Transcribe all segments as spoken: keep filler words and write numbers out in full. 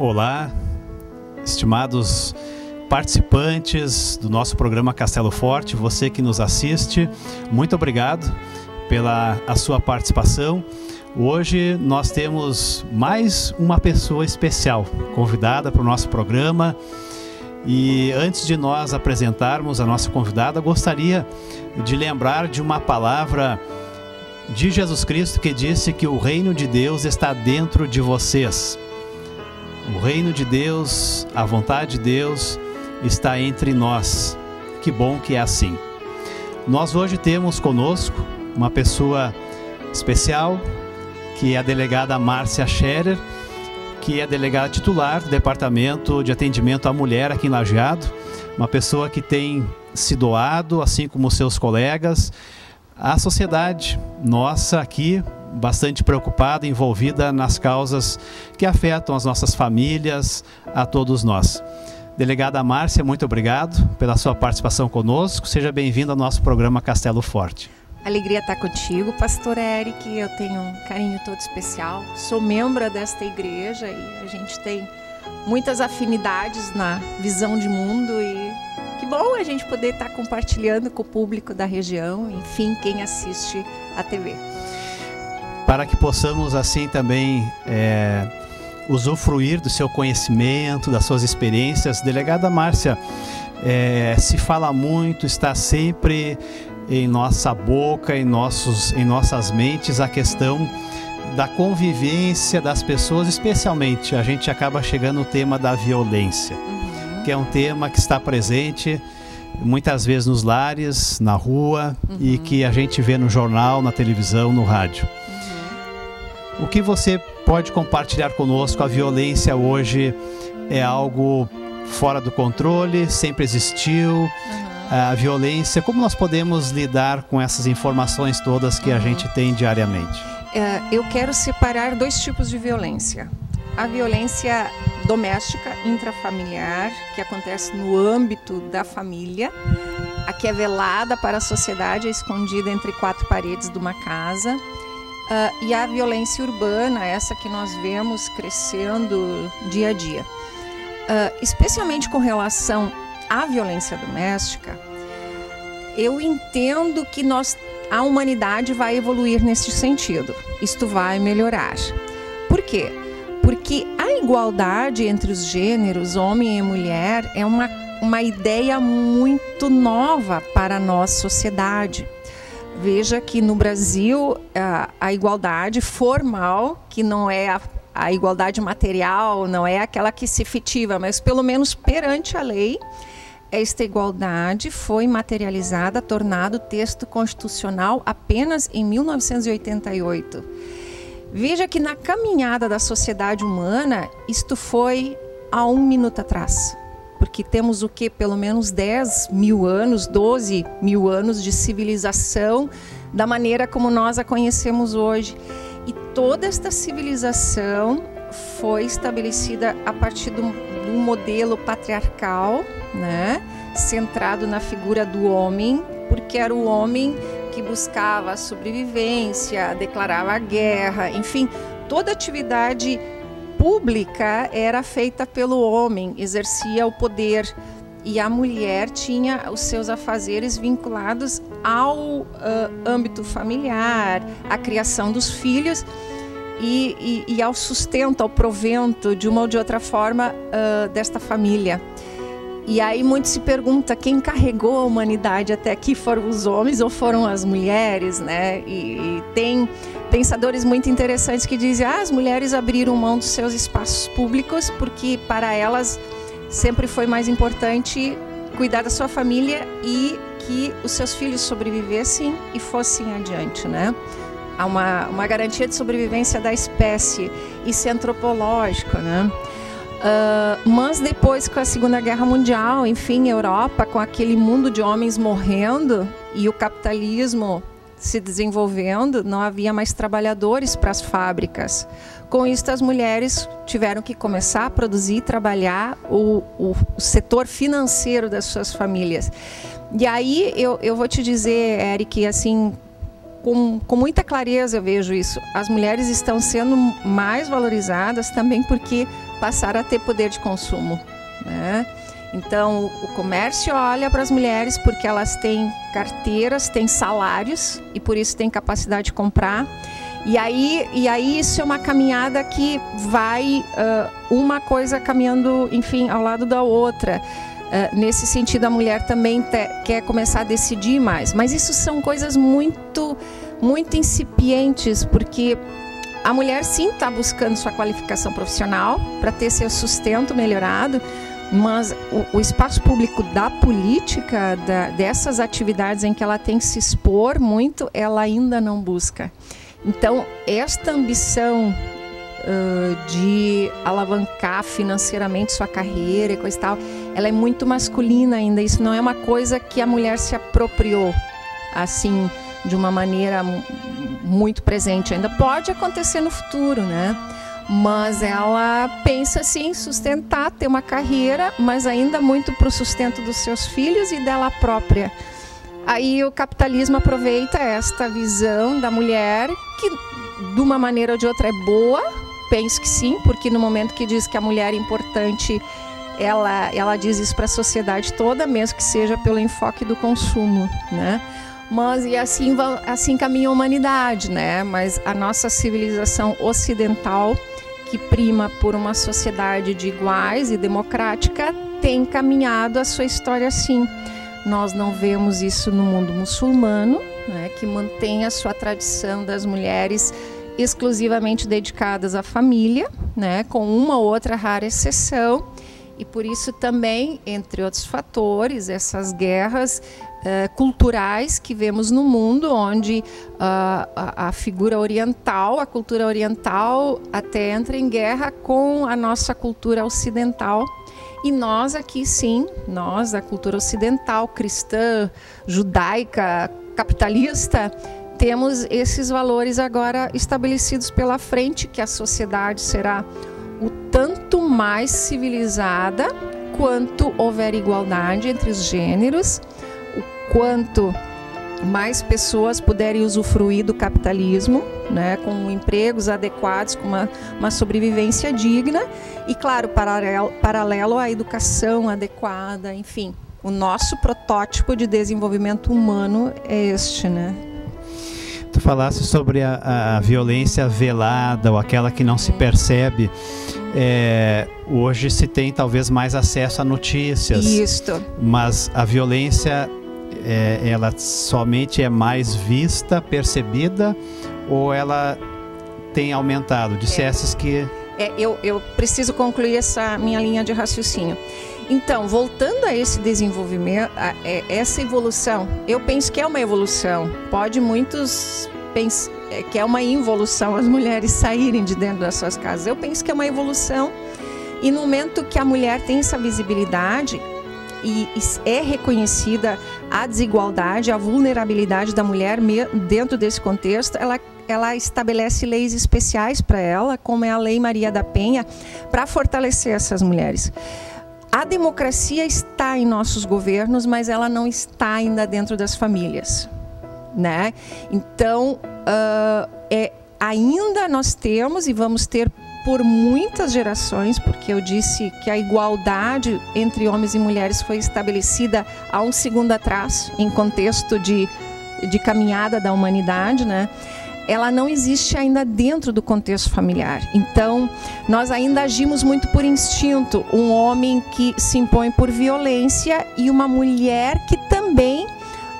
Olá, estimados participantes do nosso programa Castelo Forte, você que nos assiste, muito obrigado pela a sua participação. Hoje nós temos mais uma pessoa especial convidada para o nosso programa. E antes de nós apresentarmos a nossa convidada, gostaria de lembrar de uma palavra de Jesus Cristo que disse que o reino de Deus está dentro de vocês. O reino de Deus, a vontade de Deus está entre nós. Que bom que é assim. Nós hoje temos conosco uma pessoa especial, que é a delegada Márcia Scherer, que é delegada titular do Departamento de Atendimento à Mulher aqui em Lajeado. Uma pessoa que tem se doado, assim como seus colegas, à sociedade nossa aqui, bastante preocupada, envolvida nas causas que afetam as nossas famílias, a todos nós. Delegada Márcia, muito obrigado pela sua participação conosco. Seja bem-vinda ao nosso programa Castelo Forte. Alegria estar contigo, pastor Eric. Eu tenho um carinho todo especial. Sou membro desta igreja e a gente tem muitas afinidades na visão de mundo e que bom a gente poder estar compartilhando com o público da região, enfim, quem assiste a T V. Para que possamos assim também é, usufruir do seu conhecimento, das suas experiências. Delegada Márcia, é, se fala muito, está sempre em nossa boca, em, nossos, em nossas mentes, a questão da convivência das pessoas, especialmente a gente acaba chegando no tema da violência, uhum. que é um tema que está presente muitas vezes nos lares, na rua, uhum. e que a gente vê no jornal, na televisão, no rádio. O que você pode compartilhar conosco? A violência hoje é algo fora do controle, sempre existiu. Uhum. A violência, como nós podemos lidar com essas informações todas que uhum. a gente tem diariamente? É, eu quero separar dois tipos de violência. A violência doméstica, intrafamiliar, que acontece no âmbito da família, a que é velada para a sociedade, é escondida entre quatro paredes de uma casa. Uh, e a violência urbana, essa que nós vemos crescendo dia a dia. Uh, especialmente com relação à violência doméstica, eu entendo que nós, a humanidade vai evoluir nesse sentido. Isto vai melhorar. Por quê? Porque a igualdade entre os gêneros, homem e mulher, é uma, uma ideia muito nova para a nossa sociedade. Veja que no Brasil a, a igualdade formal, que não é a, a igualdade material, não é aquela que se efetiva, mas pelo menos perante a lei, esta igualdade foi materializada, tornado texto constitucional apenas em mil novecentos e oitenta e oito. Veja que na caminhada da sociedade humana, isto foi há um minuto atrás. Porque temos o que? Pelo menos dez mil anos, doze mil anos de civilização da maneira como nós a conhecemos hoje. E toda esta civilização foi estabelecida a partir do, do modelo patriarcal, né? Centrado na figura do homem, porque era o homem que buscava a sobrevivência, declarava a guerra, enfim, toda atividade pública era feita pelo homem, exercia o poder, e a mulher tinha os seus afazeres vinculados ao uh, âmbito familiar, à criação dos filhos e, e, e ao sustento, ao provento, de uma ou de outra forma, uh, desta família. E aí muito se pergunta quem carregou a humanidade até aqui, foram os homens ou foram as mulheres, né? E, e tem pensadores muito interessantes que dizem ah, as mulheres abriram mão dos seus espaços públicos porque para elas sempre foi mais importante cuidar da sua família e que os seus filhos sobrevivessem e fossem adiante, né? Há uma, uma garantia de sobrevivência da espécie, isso é antropológico, né? Uh, mas depois com a Segunda Guerra Mundial, enfim, a Europa com aquele mundo de homens morrendo e o capitalismo se desenvolvendo, não havia mais trabalhadores para as fábricas. Com isso, as mulheres tiveram que começar a produzir e trabalhar o, o, o setor financeiro das suas famílias. E aí, eu, eu vou te dizer, Eric, assim, com, com muita clareza eu vejo isso. As mulheres estão sendo mais valorizadas também porque passar a ter poder de consumo, né? Então, o comércio olha para as mulheres porque elas têm carteiras, têm salários e por isso têm capacidade de comprar. E aí, e aí isso é uma caminhada que vai uh, uma coisa caminhando, enfim, ao lado da outra. Uh, nesse sentido, a mulher também te, quer começar a decidir mais. Mas isso são coisas muito, muito incipientes, porque a mulher sim está buscando sua qualificação profissional para ter seu sustento melhorado, mas o, o espaço público da política, da, dessas atividades em que ela tem que se expor muito, ela ainda não busca. Então, esta ambição uh, de alavancar financeiramente sua carreira e coisa e tal, ela é muito masculina ainda. Isso não é uma coisa que a mulher se apropriou, assim, de uma maneira muito presente ainda. Pode acontecer no futuro, né? Mas ela pensa, sim, sustentar, ter uma carreira, mas ainda muito para o sustento dos seus filhos e dela própria. Aí o capitalismo aproveita esta visão da mulher, que de uma maneira ou de outra é boa, penso que sim, porque no momento que diz que a mulher é importante, ela, ela diz isso para a sociedade toda, mesmo que seja pelo enfoque do consumo, né? Mas e assim, assim caminha a humanidade, né? Mas a nossa civilização ocidental, que prima por uma sociedade de iguais e democrática, tem caminhado a sua história assim. Nós não vemos isso no mundo muçulmano, né, que mantém a sua tradição das mulheres exclusivamente dedicadas à família, né, com uma ou outra rara exceção. E por isso também, entre outros fatores, essas guerras Uh, culturais que vemos no mundo, onde uh, a, a figura oriental, a cultura oriental até entra em guerra com a nossa cultura ocidental. E nós aqui sim, nós, a cultura ocidental, cristã, judaica, capitalista, temos esses valores agora estabelecidos pela frente, que a sociedade será o tanto mais civilizada quanto houver igualdade entre os gêneros, quanto mais pessoas puderem usufruir do capitalismo, né, com empregos adequados, com uma, uma sobrevivência digna e, claro, paralelo, paralelo à educação adequada, enfim. O nosso protótipo de desenvolvimento humano é este, né? Tu falaste sobre a, a violência velada ou aquela que não se percebe. É, hoje se tem talvez mais acesso a notícias. Isto. Mas a violência... É, ela somente é mais vista, percebida, ou ela tem aumentado? Dissesses que... É, eu, eu preciso concluir essa minha linha de raciocínio. Então, voltando a esse desenvolvimento, a, a, essa evolução, eu penso que é uma evolução. Pode muitos pensar que é uma involução as mulheres saírem de dentro das suas casas. Eu penso que é uma evolução e no momento que a mulher tem essa visibilidade... E é reconhecida a desigualdade, a vulnerabilidade da mulher dentro desse contexto, ela, ela estabelece leis especiais para ela, como é a Lei Maria da Penha, para fortalecer essas mulheres. A democracia está em nossos governos, mas ela não está ainda dentro das famílias, né? Então, uh, é, ainda nós temos e vamos ter por muitas gerações, porque eu disse que a igualdade entre homens e mulheres foi estabelecida há um segundo atrás, em contexto de, de caminhada da humanidade, né? Ela não existe ainda dentro do contexto familiar. Então, nós ainda agimos muito por instinto. Um homem que se impõe por violência e uma mulher que também,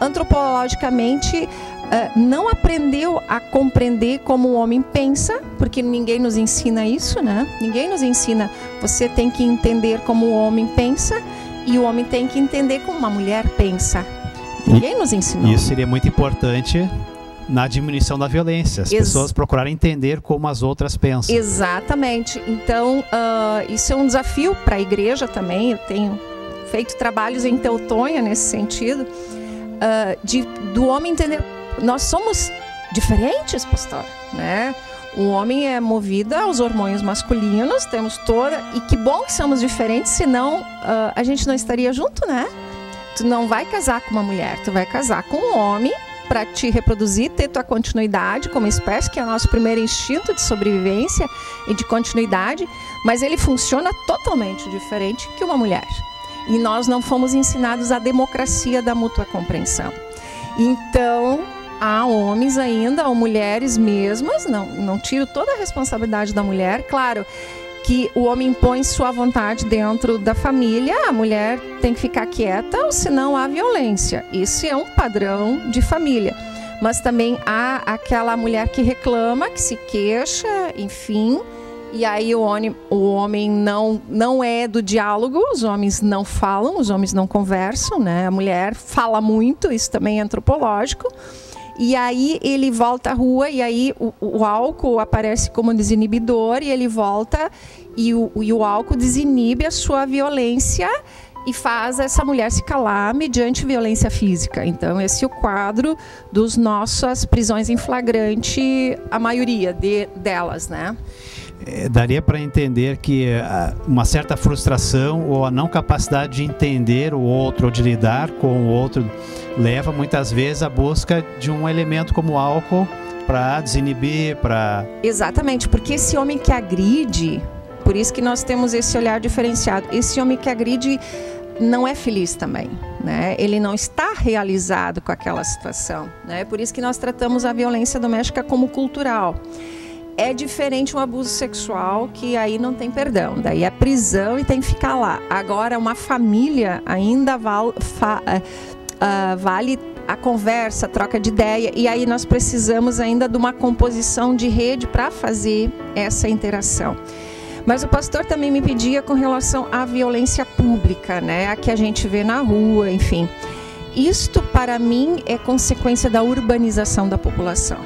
antropologicamente, Uh, não aprendeu a compreender como o homem pensa, porque ninguém nos ensina isso, né? Ninguém nos ensina. Você tem que entender como o homem pensa e o homem tem que entender como uma mulher pensa. Ninguém e, nos ensinou. Isso seria muito importante na diminuição da violência. As Ex pessoas procurarem entender como as outras pensam. Exatamente. Então, uh, isso é um desafio para a igreja também. Eu tenho feito trabalhos em Teutônia nesse sentido, uh, de, do homem entender... Nós somos diferentes, pastor, né? O homem é movido aos hormônios masculinos, temos toda... E que bom que somos diferentes, senão uh, a gente não estaria junto, né? Tu não vai casar com uma mulher, tu vai casar com um homem para te reproduzir, ter tua continuidade como espécie, que é o nosso primeiro instinto de sobrevivência e de continuidade, mas ele funciona totalmente diferente que uma mulher. E nós não fomos ensinados a democracia da mútua compreensão. Então, há homens ainda, ou mulheres mesmas, não, não tiro toda a responsabilidade da mulher, claro, que o homem impõe sua vontade dentro da família, a mulher tem que ficar quieta, ou senão há violência. Isso é um padrão de família. Mas também há aquela mulher que reclama, que se queixa, enfim, e aí o homem, o homem não, não é do diálogo, os homens não falam, os homens não conversam, né? A mulher fala muito, isso também é antropológico. E aí ele volta à rua e aí o, o álcool aparece como desinibidor e ele volta e o, e o álcool desinibe a sua violência e faz essa mulher se calar mediante violência física. Então esse é o quadro dos nossas prisões em flagrante, a maioria de, delas, né? É, daria para entender que a, uma certa frustração ou a não capacidade de entender o outro ou de lidar com o outro leva muitas vezes à busca de um elemento como o álcool para desinibir, para... Exatamente, porque esse homem que agride, por isso que nós temos esse olhar diferenciado, esse homem que agride não é feliz também, né? Ele não está realizado com aquela situação, né? Por isso que nós tratamos a violência doméstica como cultural. É diferente um abuso sexual, que aí não tem perdão, daí é prisão e tem que ficar lá. Agora, uma família ainda val, fa, uh, vale a conversa, a troca de ideia, e aí nós precisamos ainda de uma composição de rede para fazer essa interação. Mas o pastor também me pedia com relação à violência pública, né? A que a gente vê na rua, enfim. Isto, para mim, é consequência da urbanização da população,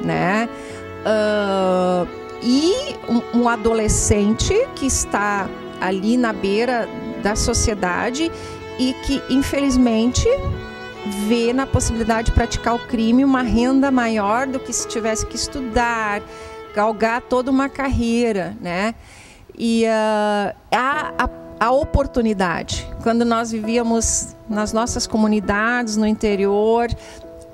né? Uh, e um, um adolescente que está ali na beira da sociedade e que, infelizmente, vê na possibilidade de praticar o crime uma renda maior do que se tivesse que estudar, galgar toda uma carreira, né? E uh, há a, a oportunidade. Quando nós vivíamos nas nossas comunidades, no interior...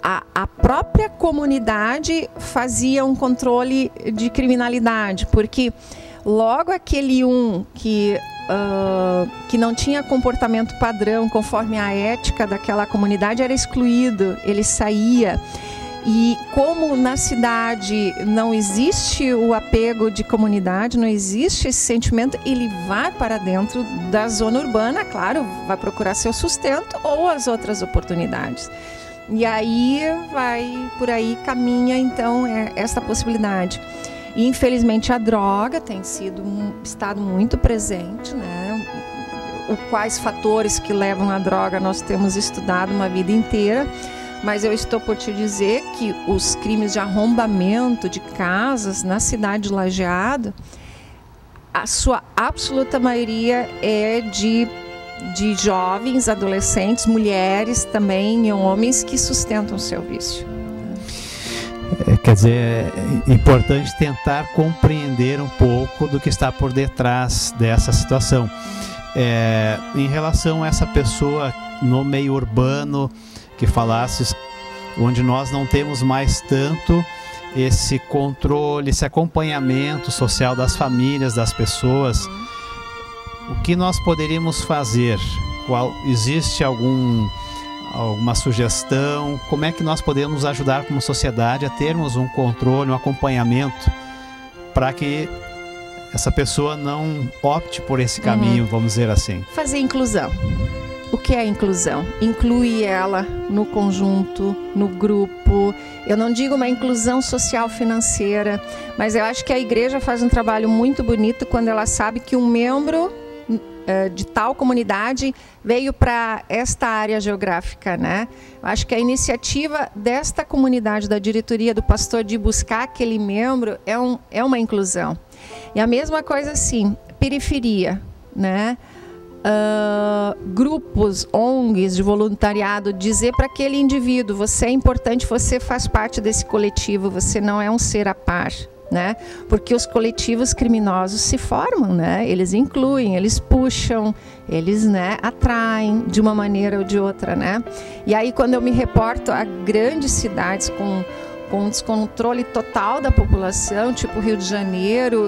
A, a própria comunidade fazia um controle de criminalidade, porque logo aquele um que, uh, que não tinha comportamento padrão conforme a ética daquela comunidade era excluído, ele saía. E como na cidade não existe o apego de comunidade, não existe esse sentimento, ele vai para dentro da zona urbana, claro, vai procurar seu sustento ou as outras oportunidades. E aí vai por aí, caminha então é essa possibilidade. E, infelizmente, a droga tem sido um estado muito presente, né? O quais fatores que levam à droga nós temos estudado uma vida inteira, mas eu estou por te dizer que os crimes de arrombamento de casas na cidade de Lajeado, a sua absoluta maioria é de de jovens, adolescentes, mulheres também e homens que sustentam o seu vício. É, quer dizer, é importante tentar compreender um pouco do que está por detrás dessa situação. É, em relação a essa pessoa no meio urbano que falasses, onde nós não temos mais tanto esse controle, esse acompanhamento social das famílias, das pessoas... O que nós poderíamos fazer? Qual, existe algum, alguma sugestão? Como é que nós podemos ajudar como sociedade a termos um controle, um acompanhamento para que essa pessoa não opte por esse caminho, uhum. vamos dizer assim? Fazer inclusão. O que é inclusão? Inclui ela no conjunto, no grupo. Eu não digo uma inclusão social financeira, mas eu acho que a igreja faz um trabalho muito bonito quando ela sabe que um membro de tal comunidade veio para esta área geográfica, né? Acho que a iniciativa desta comunidade, da diretoria, do pastor, de buscar aquele membro é, um, é uma inclusão. E a mesma coisa assim, periferia, né? Uh, grupos, O N Gs de voluntariado, dizer para aquele indivíduo: você é importante, você faz parte desse coletivo, você não é um ser à par. né? Porque os coletivos criminosos se formam, né? Eles incluem, eles puxam, eles, né, atraem de uma maneira ou de outra, né? E aí quando eu me reporto a grandes cidades com com um descontrole total da população, tipo Rio de Janeiro,